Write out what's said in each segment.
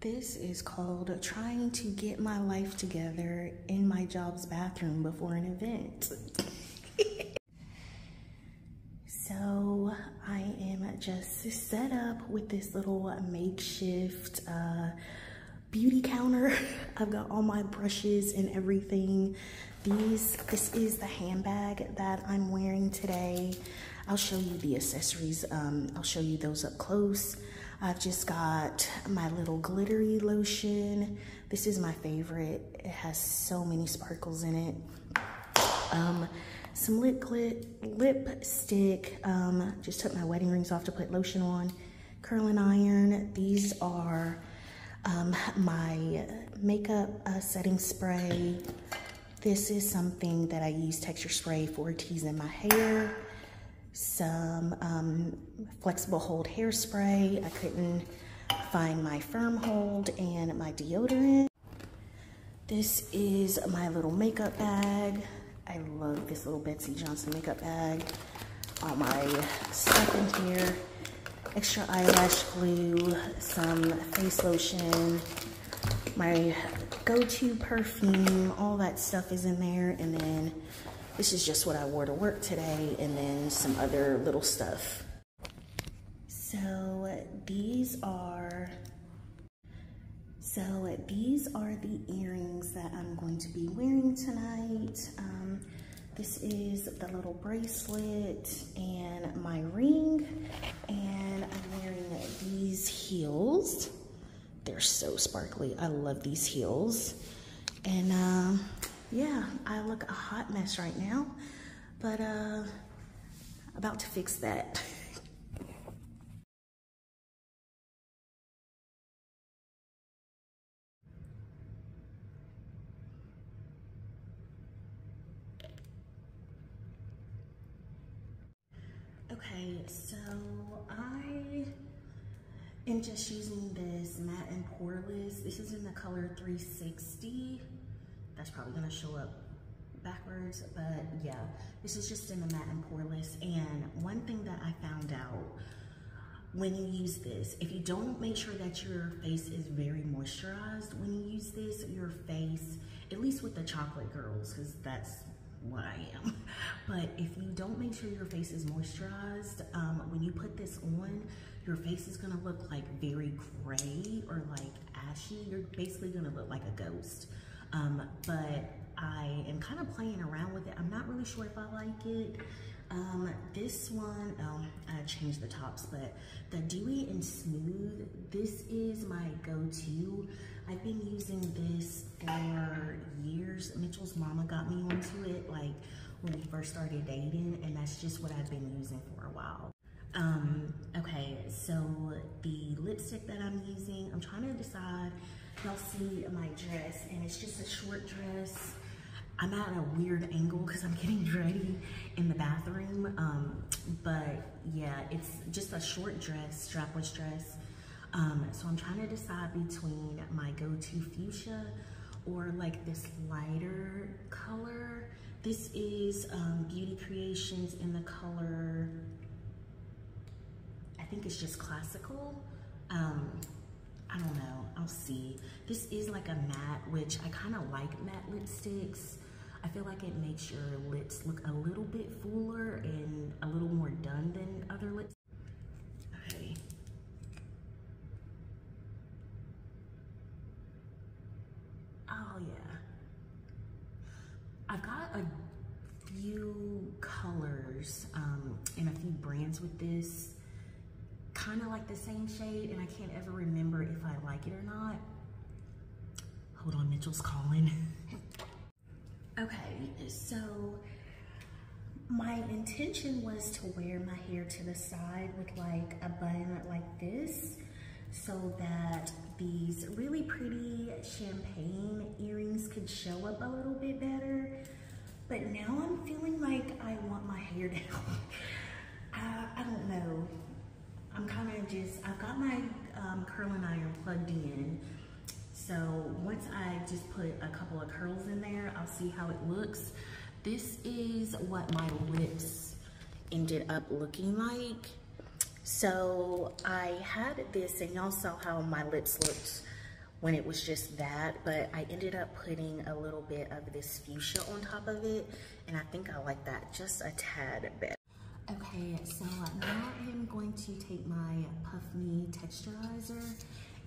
This is called trying to get my life together in my job's bathroom before an event. So I am just set up with this little makeshift beauty counter. I've got all my brushes and everything. This is the handbag that I'm wearing today. I'll show you the accessories. I'll show you those up close. I've just got my little glittery lotion. This is my favorite. It has so many sparkles in it. Some lipstick. Just took my wedding rings off to put lotion on. Curling iron. These are my makeup setting spray. This is something that I use texture spray for teasing my hair. Some flexible hold hairspray. I couldn't find my firm hold, and my deodorant. This is my little makeup bag. I love this little Betsy Johnson makeup bag. All my stuff in here. Extra eyelash glue, some face lotion, my go-to perfume, all that stuff is in there, and then this is just what I wore to work today, and then some other little stuff. So these are the earrings that I'm going to be wearing tonight. This is the little bracelet and my ring, and I'm wearing these heels. They're so sparkly. I love these heels. And yeah, I look a hot mess right now, but about to fix that. Okay, so I am just using this matte and poreless. This is in the color 360. That's probably gonna show up backwards, but yeah, this is just in the matte and poreless. And one thing that I found out when you use this, if you don't make sure that your face is very moisturized when you use this, your face, at least with the chocolate girls, because that's what I am, but if you don't make sure your face is moisturized, when you put this on, your face is gonna look like very gray or like ashy. You're basically gonna look like a ghost. But I am kind of playing around with it. I'm not really sure if I like it. This one, I changed the tops, but the Dewey and Smooth, this is my go-to. I've been using this for years. Mitchell's mama got me onto it, like when we first started dating, and that's just what I've been using for a while. Okay, so the lipstick that I'm using, I'm trying to decide. Y'all see my dress, and it's just a short dress. I'm at a weird angle because I'm getting ready in the bathroom, but yeah, it's just a short dress, strapless dress. So I'm trying to decide between my go-to fuchsia or like this lighter color. This is Beauty Creations in the color, I think it's just classical. I don't know, I'll see. This is like a matte, which I kind of like matte lipsticks. I feel like it makes your lips look a little bit fuller and a little more done than other lips. Okay. Oh yeah. I've got a few colors and a few brands with this. Kind of like the same shade, and I can't ever remember if I like it or not. Hold on, Mitchell's calling. Okay, so my intention was to wear my hair to the side with like a bun like this, so that these really pretty champagne earrings could show up a little bit better. But now I'm feeling like I want my hair down. I don't know. I'm kind of just, I've got my curling iron plugged in. So once I just put a couple of curls in there, I'll see how it looks. This is what my lips ended up looking like. So I had this, and y'all saw how my lips looked when it was just that, but I ended up putting a little bit of this fuchsia on top of it, and I think I like that just a tad bit. Okay, so now I am going to take my Puff Me texturizer,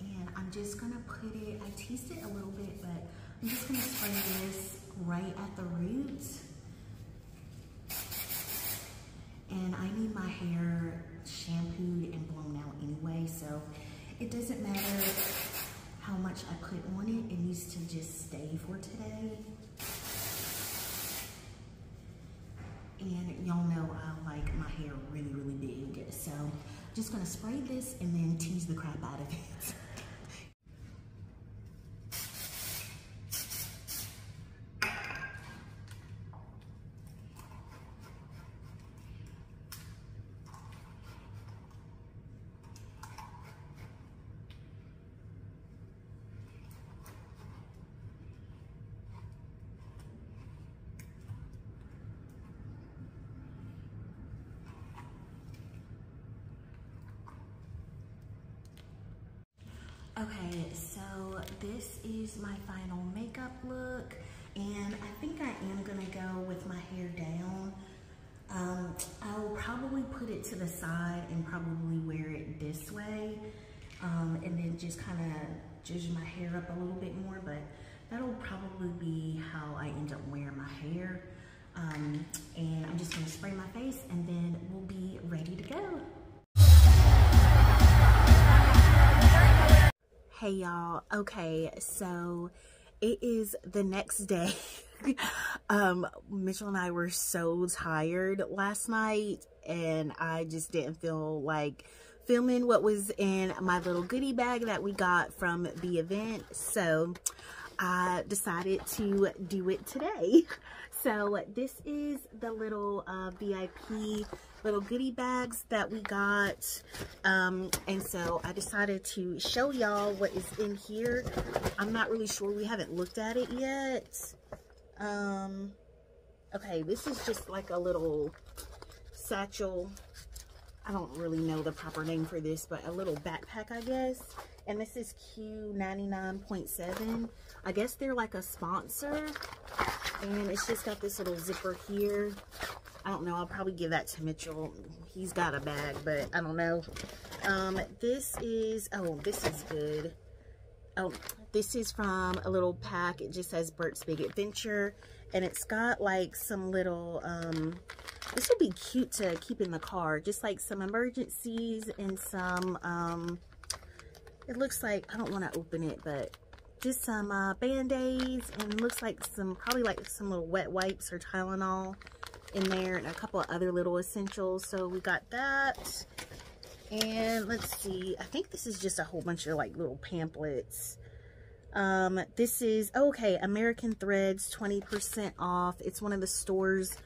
and I'm just gonna put it, I teased it a little bit, but I'm just gonna spray this right at the roots. And I need my hair shampooed and blown out anyway, so it doesn't matter how much I put on it, it needs to just stay for today. And y'all know I like my hair really, really big, so I'm just gonna spray this and then tease the crap out of it. Okay, so this is my final makeup look, and I think I am gonna go with my hair down. I'll probably put it to the side and probably wear it this way, and then just kind of judge my hair up a little bit more, but that'll probably be how I end up wearing my hair. And I'm just gonna spray my face, and then we'll be ready to go. Hey y'all, okay, so it is the next day. Mitchell and I were so tired last night, and I just didn't feel like filming what was in my little goodie bag that we got from the event, so I decided to do it today. So this is the little VIP little goodie bags that we got, and so I decided to show y'all what is in here. I'm not really sure, we haven't looked at it yet. Okay, this is just like a little satchel. I don't really know the proper name for this, but a little backpack, I guess. And this is Q99.7. I guess they're like a sponsor, and it's just got this little zipper here. I don't know, I'll probably give that to Mitchell. He's got a bag, but I don't know. This is, oh, this is good. Oh, this is from a little pack. It just says Bert's Big Adventure, and it's got like some little, this will be cute to keep in the car, just like some emergencies and some, it looks like, I don't want to open it, but just some band-aids, and looks like some, probably like some little wet wipes or Tylenol in there, and a couple of other little essentials. So we got that, and let's see, I think this is just a whole bunch of like little pamphlets. This is, okay, American Threads, 20% off. It's one of the stores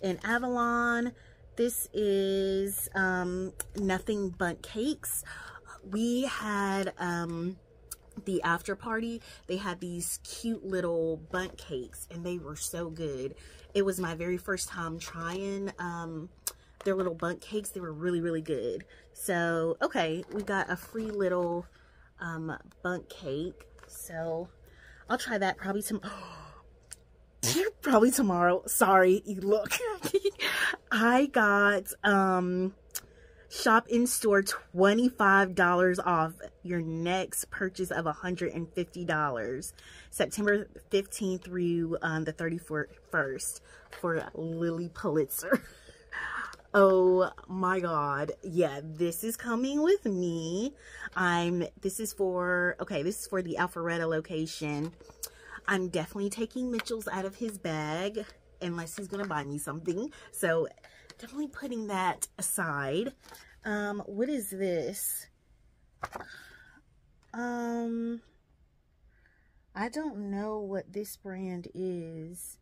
in Avalon. This is Nothing But Cakes. We had the after party, they had these cute little bundt cakes, and they were so good. It was my very first time trying their little bundt cakes. They were really, really good. So, okay, we got a free little bundt cake. So, I'll try that probably tomorrow. Probably tomorrow. Sorry, you look. I got shop in store $25 off your next purchase of $150, September 15th through the 31st for Lily Pulitzer. Oh my God. Yeah, this is coming with me. This is for, okay, this is for the Alpharetta location. I'm definitely taking Mitchell's out of his bag unless he's gonna buy me something. So definitely putting that aside. What is this? I don't know what this brand is.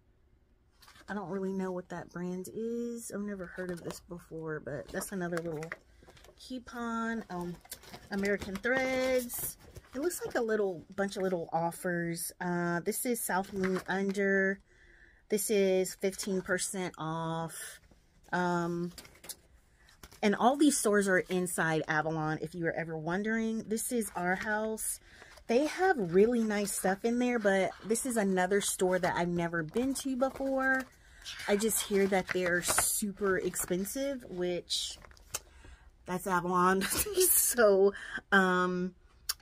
I don't really know what that brand is. I've never heard of this before, but that's another little coupon. American Threads. It looks like a little bunch of little offers. This is South Moon Under. This is 15% off. And all these stores are inside Avalon, if you were ever wondering. This is Arhaus. They have really nice stuff in there, but this is another store that I've never been to before. I just hear that they're super expensive, which that's Avalon. So,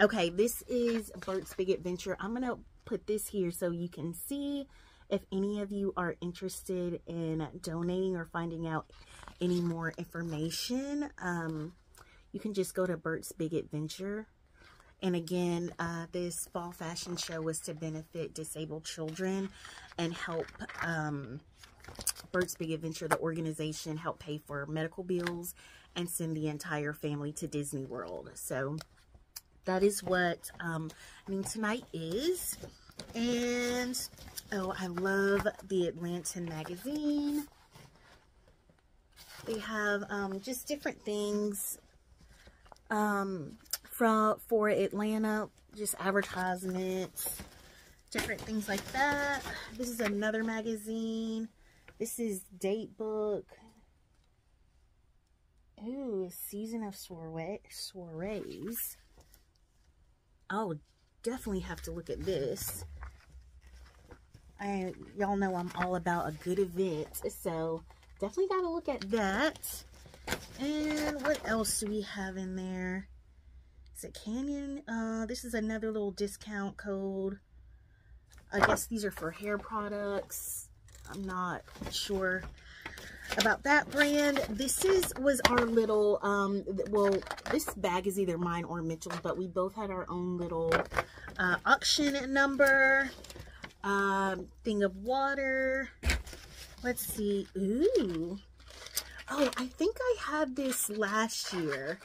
okay, this is Bert's Big Adventure. I'm going to put this here so you can see. If any of you are interested in donating or finding out any more information, you can just go to Bert's Big Adventure. And again, this fall fashion show was to benefit disabled children and help Bert's Big Adventure, the organization, help pay for medical bills and send the entire family to Disney World. So that is what tonight is. And oh, I love the Atlanta magazine. They have just different things for Atlanta, just advertisements, different things like that. This is another magazine. This is date book. Ooh, season of soirees. I'll definitely have to look at this. Y'all know I'm all about a good event, so definitely got to look at that. And what else do we have in there? Is it Canyon? This is another little discount code. I guess these are for hair products. I'm not sure about that brand. This was our little, well, this bag is either mine or Mitchell's, but we both had our own little auction number. Thing of water. Let's see. Ooh. Oh, I think I had this last year.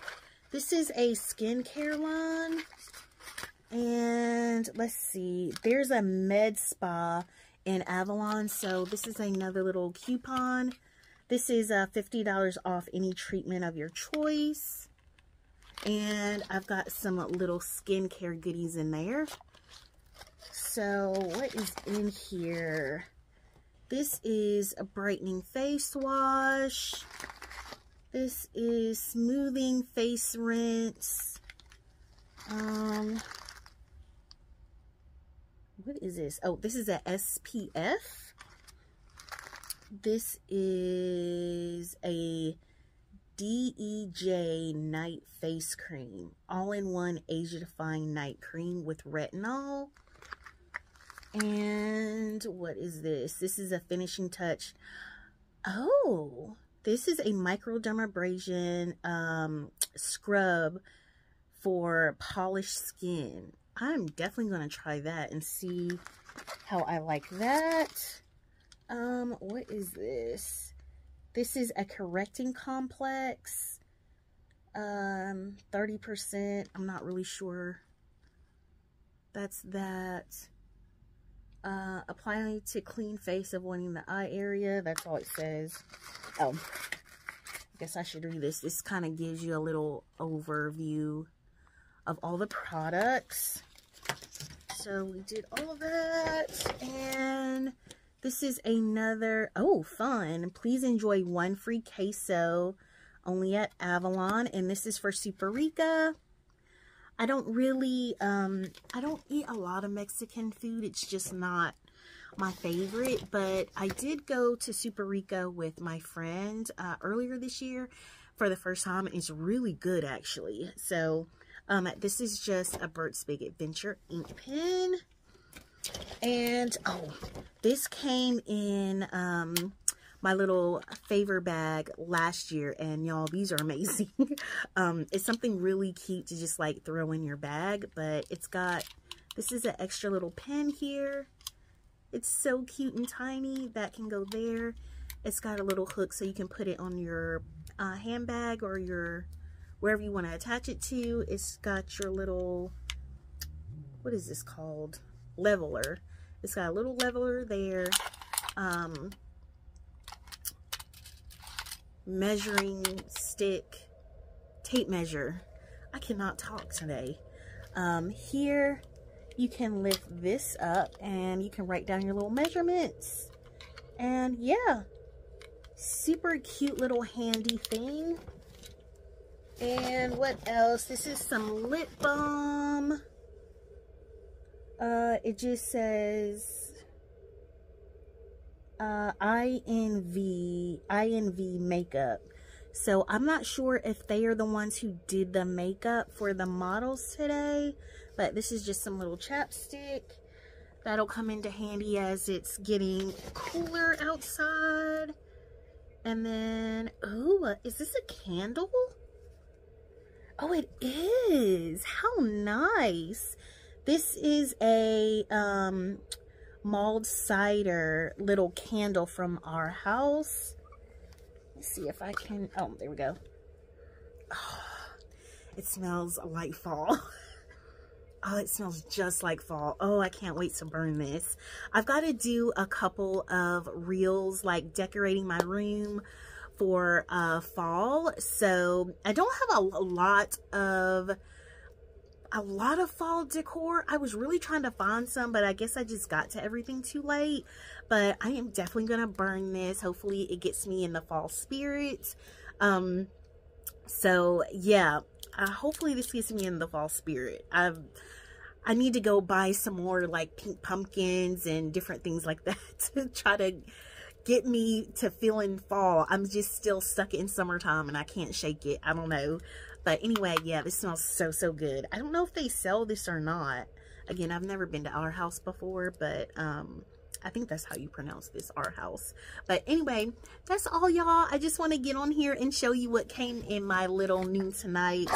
This is a skincare line. And let's see. There's a med spa in Avalon. So this is another little coupon. This is $50 off any treatment of your choice. And I've got some little skincare goodies in there. So, what is in here? This is a brightening face wash. This is smoothing face rinse. What is this? Oh, this is a SPF. This is a DEJ night face cream. All-in-one age-defying night cream with retinol. And what is this? This is a finishing touch. Oh, this is a microdermabrasion scrub for polished skin. I'm definitely going to try that and see how I like that. What is this? This is a correcting complex. 30%. I'm not really sure. That's that. Applying to clean face, avoiding the eye area. That's all it says. Oh, I guess I should read this. This kind of gives you a little overview of all the products. So we did all of that. And this is another, oh, fun. Please enjoy one free queso only at Avalon. And this is for Super Rica. I don't really, I don't eat a lot of Mexican food. It's just not my favorite, but I did go to Super Rica with my friend earlier this year for the first time. It's really good, actually. So, this is just a Bert's Big Adventure ink pen. And, oh, this came in my little favor bag last year, and y'all, these are amazing. It's something really cute to just like throw in your bag, but it's got, this is an extra little pen here. It's so cute and tiny, that can go there. It's got a little hook so you can put it on your handbag or your, wherever you want to attach it to. It's got your little, what is this called? Leveler. It's got a little leveler there. Measuring stick, tape measure. I cannot talk today. Here you can lift this up and you can write down your little measurements. And yeah, super cute little handy thing. And what else? This is some lip balm. It just says INV makeup. So I'm not sure if they are the ones who did the makeup for the models today, but this is just some little chapstick that'll come into handy as it's getting cooler outside. And then, oh, is this a candle? Oh, it is. How nice. This is a mulled cider little candle from Arhaus. Let's see if I can, oh, there we go. Oh, it smells like fall. Oh, it smells just like fall. Oh, I can't wait to burn this. I've got to do a couple of reels, like decorating my room for fall. So I don't have a lot of fall decor. I was really trying to find some, but I guess I just got to everything too late. But I am definitely going to burn this. Hopefully it gets me in the fall spirit. So yeah, hopefully this gets me in the fall spirit. I need to go buy some more like pink pumpkins and different things like that to try to get me to feeling fall. I'm just still stuck in summertime and I can't shake it. I don't know. But anyway, yeah, this smells so, so good. I don't know if they sell this or not. Again, I've never been to Arhaus before, but I think that's how you pronounce this, Arhaus. But anyway, that's all, y'all. I just want to get on here and show you what came in my little Noon Tonight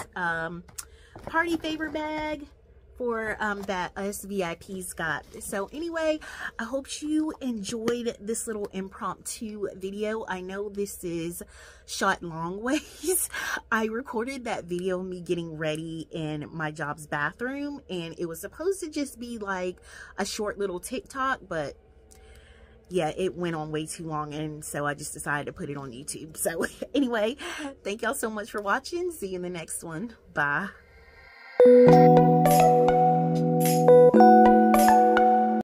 party favor bag for that us VIPs got. So anyway, I hope you enjoyed this little impromptu video. I know this is shot long ways. I recorded that video of me getting ready in my job's bathroom, and it was supposed to just be like a short little TikTok, but yeah, it went on way too long, and so I just decided to put it on YouTube. So anyway, thank y'all so much for watching. See you in the next one. Bye.